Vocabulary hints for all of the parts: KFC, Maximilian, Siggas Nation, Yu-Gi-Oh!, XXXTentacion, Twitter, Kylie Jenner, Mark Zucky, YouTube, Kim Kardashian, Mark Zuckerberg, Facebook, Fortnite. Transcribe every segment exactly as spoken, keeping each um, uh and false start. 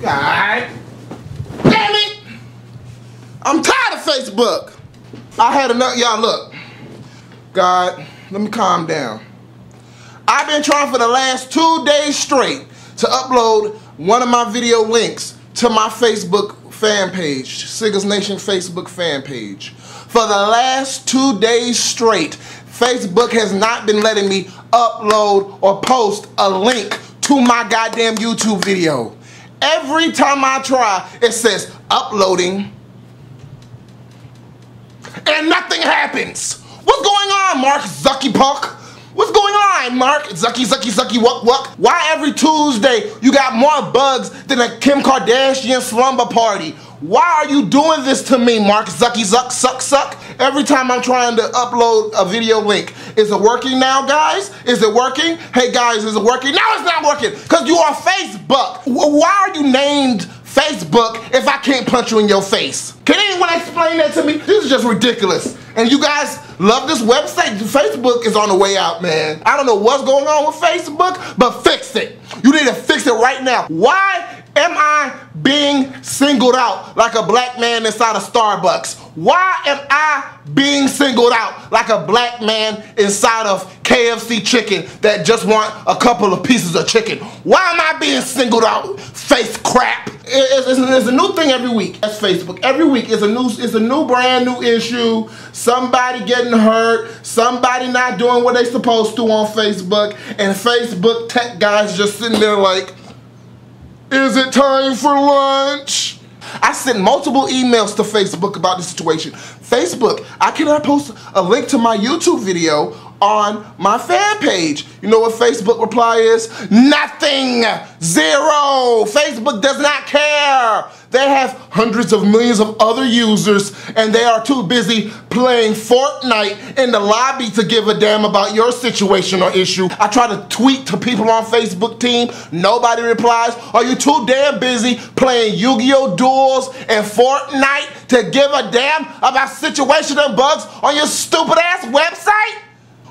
God damn it! I'm tired of Facebook. I had enough. Y'all look. God, let me calm down. I've been trying for the last two days straight to upload one of my video links to my Facebook fan page, Siggas Nation Facebook fan page. For the last two days straight, Facebook has not been letting me upload or post a link to my goddamn YouTube video. Every time I try, it says uploading, and nothing happens. What's going on, Mark Zucky Puck? What's going on, Mark? Zucky, Zucky, Zucky, Wuck, Wuck. Why every Tuesday you got more bugs than a Kim Kardashian slumber party? Why are you doing this to me, Mark Zucky, Zuck, Suck, Suck? Every time I'm trying to upload a video link. Is it working now, guys? Is it working? Hey, guys, is it working? No, it's not working, because you are Facebook. Why are you named Facebook if I can't punch you in your face? Can anyone explain that to me? This is just ridiculous. And you guys love this website. Facebook is on the way out, man. I don't know what's going on with Facebook, but fix it. You need to fix it right now. Why am I being singled out like a black man inside a Starbucks? Why am I being singled out like a black man inside of K F C chicken that just want a couple of pieces of chicken? Why am I being singled out? Face crap. It's, it's, it's a new thing every week. That's Facebook. Every week is a new, it's a new brand new issue. Somebody getting hurt. Somebody not doing what they supposed to on Facebook. And Facebook tech guys just sitting there like, is it time for lunch? I sent multiple emails to Facebook about the situation. Facebook, I cannot post a link to my YouTube video on my fan page. You know what Facebook reply is? Nothing. Zero. Facebook does not care. They have hundreds of millions of other users, and they are too busy playing Fortnite in the lobby to give a damn about your situation or issue. I try to tweet to people on Facebook team. Nobody replies. Are you too damn busy playing Yu-Gi-Oh! Duels and Fortnite to give a damn about situation and bugs on your stupid ass website?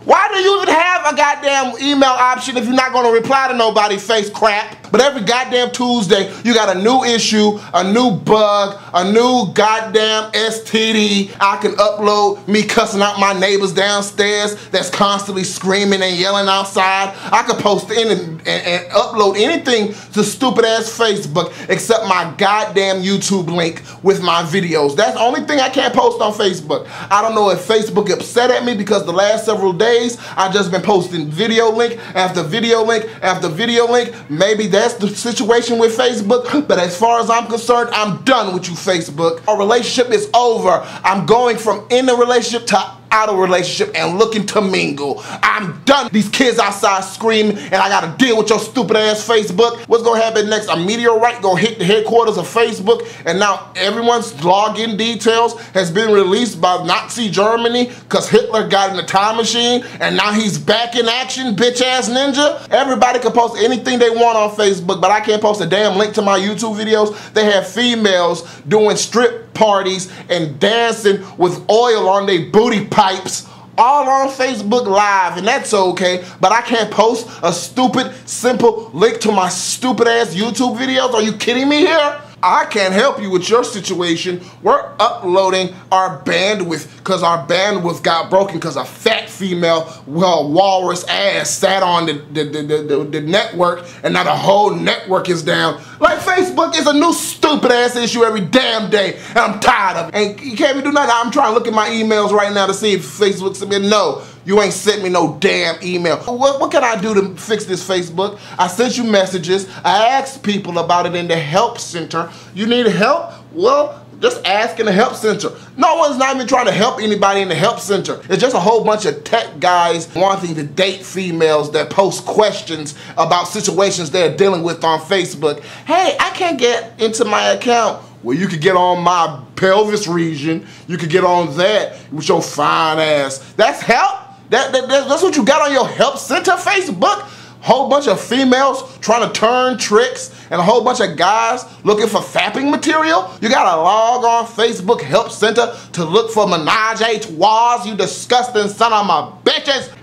Why do you even have a goddamn email option if you're not going to reply to nobody, face crap? But every goddamn Tuesday, you got a new issue, a new bug, a new goddamn S T D. I can upload me cussing out my neighbors downstairs that's constantly screaming and yelling outside. I could post in and, and, and upload anything to stupid-ass Facebook except my goddamn YouTube link with my videos. That's the only thing I can't post on Facebook. I don't know if Facebook upset at me because the last several days, I've just been posting video link after video link after video link. Maybe that's the situation with Facebook, but as far as I'm concerned, I'm done with you, Facebook. Our relationship is over. I'm going from in a relationship to out of relationship and looking to mingle. I'm done. These kids outside screaming, and I gotta deal with your stupid ass Facebook. What's gonna happen next? A meteorite gonna hit the headquarters of Facebook, and now everyone's login details has been released by Nazi Germany because Hitler got in the time machine, and now he's back in action, bitch ass ninja. Everybody can post anything they want on Facebook, but I can't post a damn link to my YouTube videos. They have females doing strip parties and dancing with oil on their booty pipes all on Facebook Live, and that's okay, but I can't post a stupid, simple link to my stupid ass YouTube videos? Are you kidding me here? I can't help you with your situation. We're uploading our bandwidth because our bandwidth got broken because a fat female, well, walrus ass sat on the, the, the, the, the network, and now the whole network is down. Like, Facebook is a new stupid ass issue every damn day, and I'm tired of it. And you can't even do nothing. I'm trying to look at my emails right now to see if Facebook sent me. No, you ain't sent me no damn email. What, what can I do to fix this, Facebook? I sent you messages. I asked people about it in the help center. You need help? Well, just ask in the help center. No one's not even trying to help anybody in the help center. It's just a whole bunch of tech guys wanting to date females that post questions about situations they're dealing with on Facebook. Hey, I can't get into my account. Well, you could get on my pelvis region. You could get on that with your fine ass. That's help? That, that, that's what you got on your help center, Facebook? Whole bunch of females trying to turn tricks and a whole bunch of guys looking for fapping material? You gotta log on Facebook help center to look for menage a trois, you disgusting son of my bitches.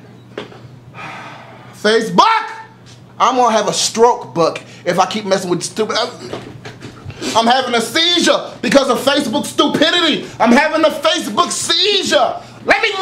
Facebook! I'm gonna have a stroke book if I keep messing with stupid... I'm having a seizure because of Facebook stupidity. I'm having a Facebook seizure. Let me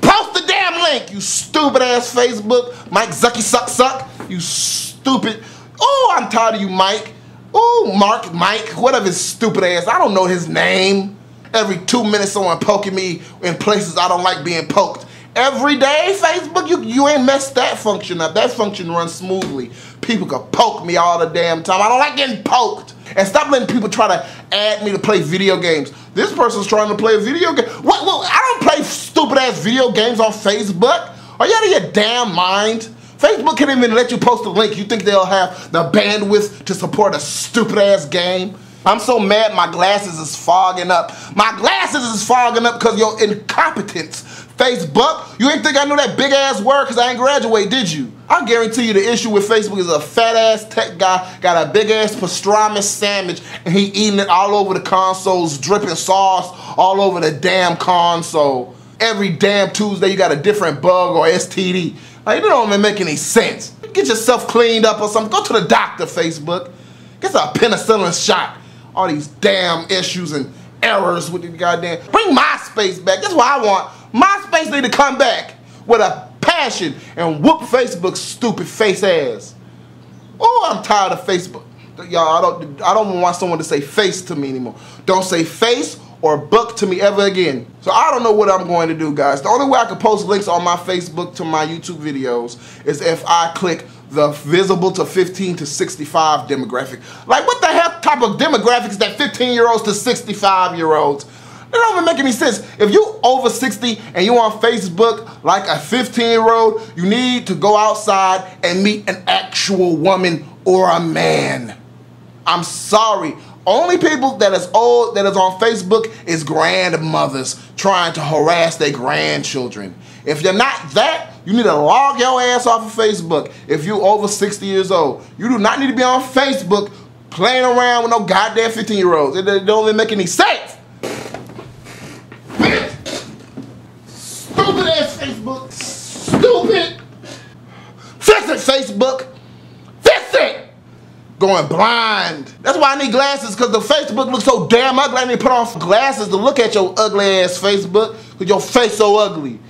post the damn link, you stupid ass Facebook. Mike Zucky suck suck, you stupid. Oh, I'm tired of you, Mike. Oh, Mark, Mike, whatever his stupid ass. I don't know his name. Every two minutes someone poking me in places I don't like being poked. Every day, Facebook, you, you ain't messed that function up. That function runs smoothly. People can poke me all the damn time. I don't like getting poked. And stop letting people try to add me to play video games. This person's trying to play a video game. What, what? I don't play stupid ass video games on Facebook. Are you out of your damn mind? Facebook can't even let you post a link. You think they'll have the bandwidth to support a stupid ass game? I'm so mad my glasses is fogging up. My glasses is fogging up because your incompetence. Facebook, you ain't think I knew that big ass word because I ain't graduate, did you? I guarantee you the issue with Facebook is a fat ass tech guy got a big ass pastrami sandwich and he eating it all over the consoles, dripping sauce all over the damn console. Every damn Tuesday you got a different bug or S T D. Like, it don't even make any sense. Get yourself cleaned up or something. Go to the doctor, Facebook. Get a penicillin shot. All these damn issues and errors with the goddamn. Bring MySpace back. That's what I want. MySpace need to come back with a passion and whoop Facebook's stupid face ass. Oh, I'm tired of Facebook. Y'all, I don't, I don't want someone to say face to me anymore. Don't say face or book to me ever again. So I don't know what I'm going to do, guys. The only way I can post links on my Facebook to my YouTube videos is if I click the visible to fifteen to sixty-five demographic. Like, what the hell type of demographics that fifteen year olds to sixty-five year olds? It don't even make any sense. If you over sixty and you on Facebook like a fifteen year old, you need to go outside and meet an actual woman or a man. I'm sorry. Only people that is old, that is on Facebook is grandmothers trying to harass their grandchildren. If you're not that, you need to log your ass off of Facebook. If you're over sixty years old, you do not need to be on Facebook playing around with no goddamn fifteen year olds. It don't even make any sense. Stupid ass Facebook. Stupid. Fix it, Facebook. Fix it. Going blind. That's why I need glasses, because the Facebook looks so damn ugly. I need to put on glasses to look at your ugly ass Facebook, because your face so ugly.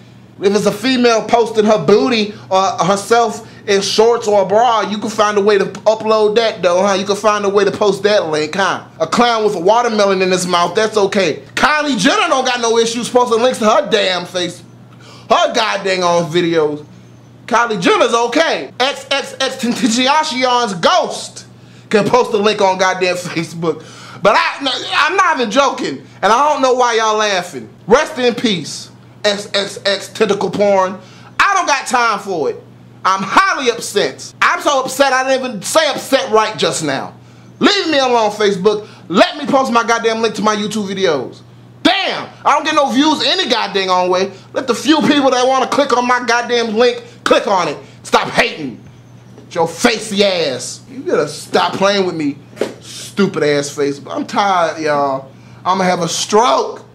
If it's a female posting her booty or herself in shorts or a bra, you can find a way to upload that though, huh? You can find a way to post that link, huh? A clown with a watermelon in his mouth, that's okay. Kylie Jenner don't got no issues posting links to her damn face, her goddamn on videos. Kylie Jenner's okay. XXXTentacion's ghost can post a link on goddamn Facebook. But I, I'm not even joking, and I don't know why y'all laughing. Rest in peace. X X X tentacle porn. I don't got time for it. I'm highly upset. I'm so upset I didn't even say upset right just now. Leave me alone, Facebook. Let me post my goddamn link to my YouTube videos. Damn, I don't get no views any goddamn on way. Let the few people that want to click on my goddamn link click on it. Stop hating. It's your facey ass. You gotta stop playing with me, stupid ass Facebook. I'm tired, y'all. I'm gonna have a stroke.